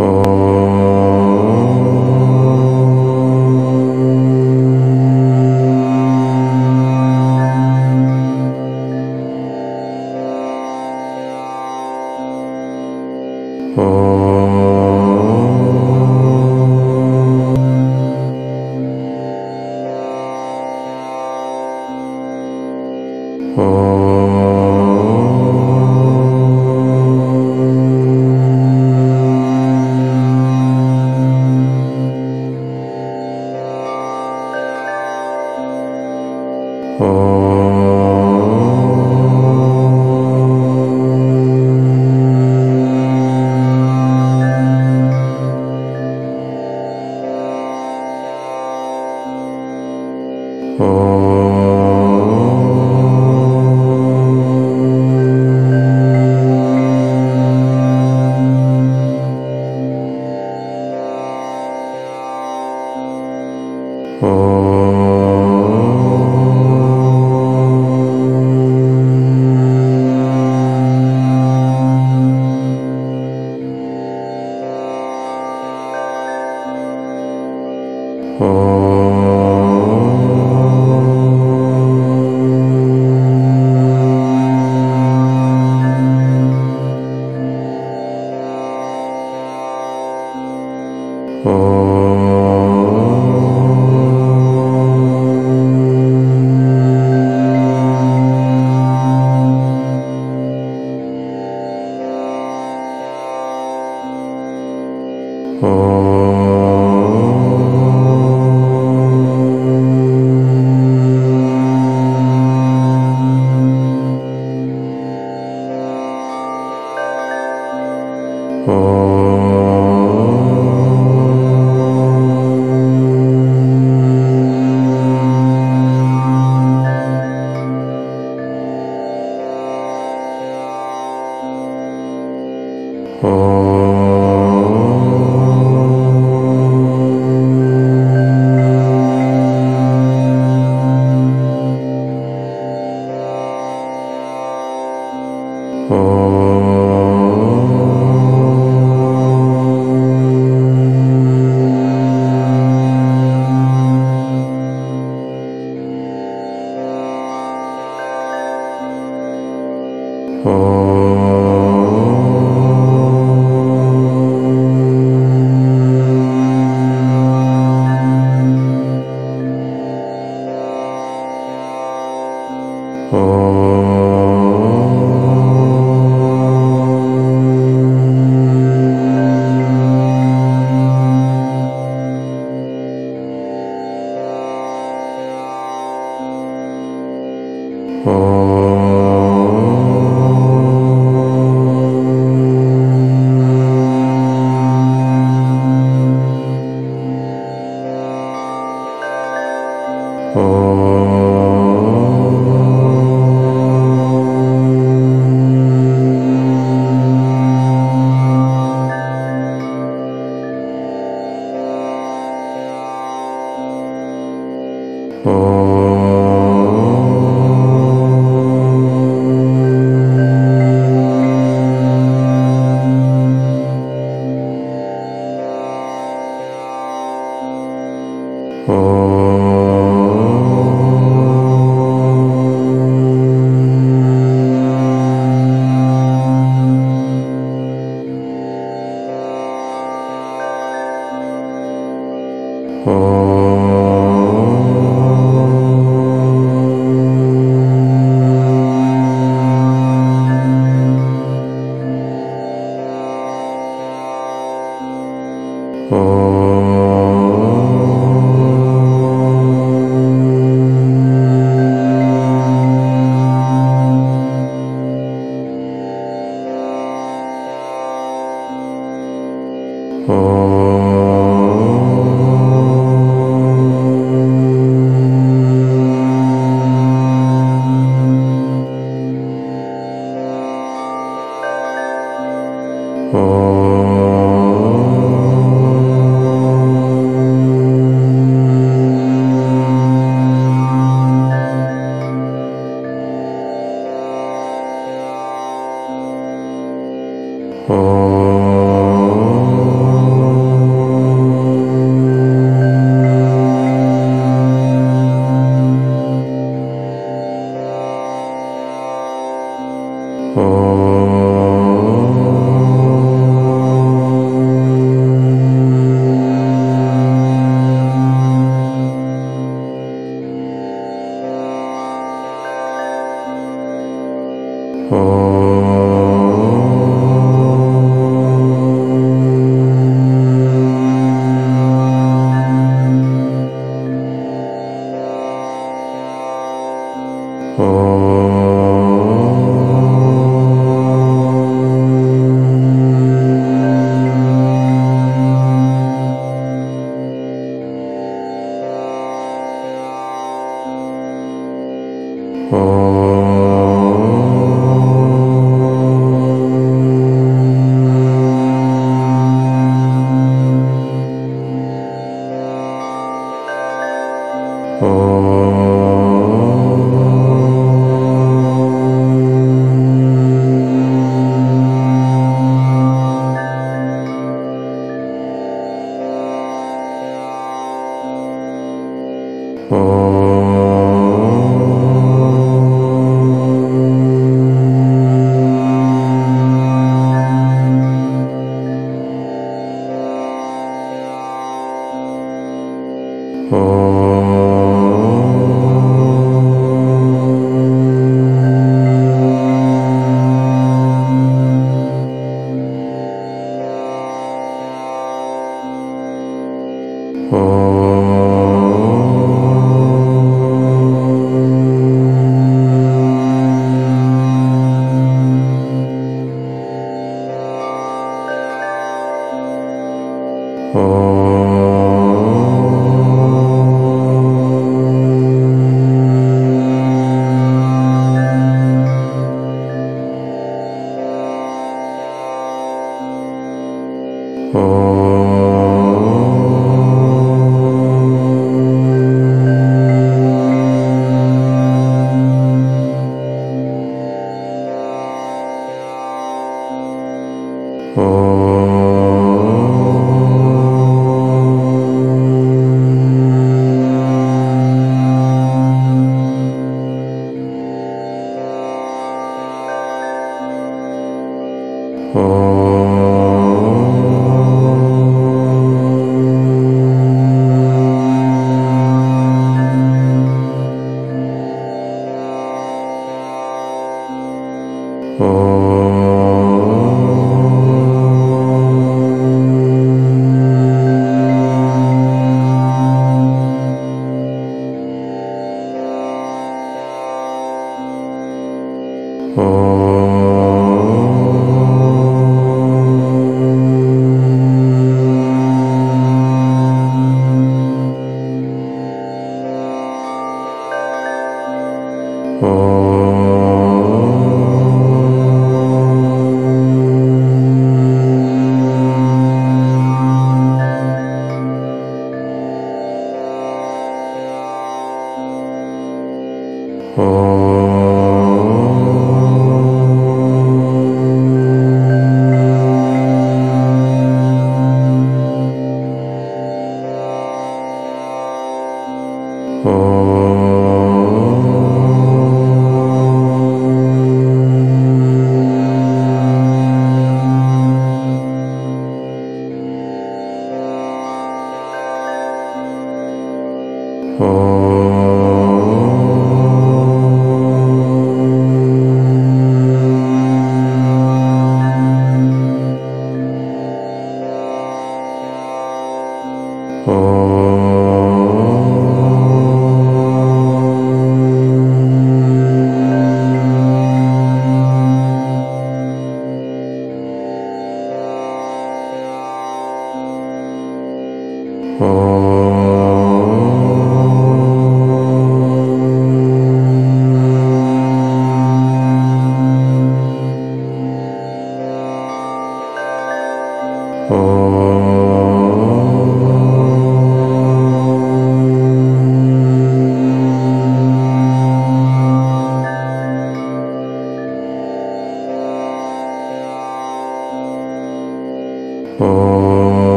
Oh.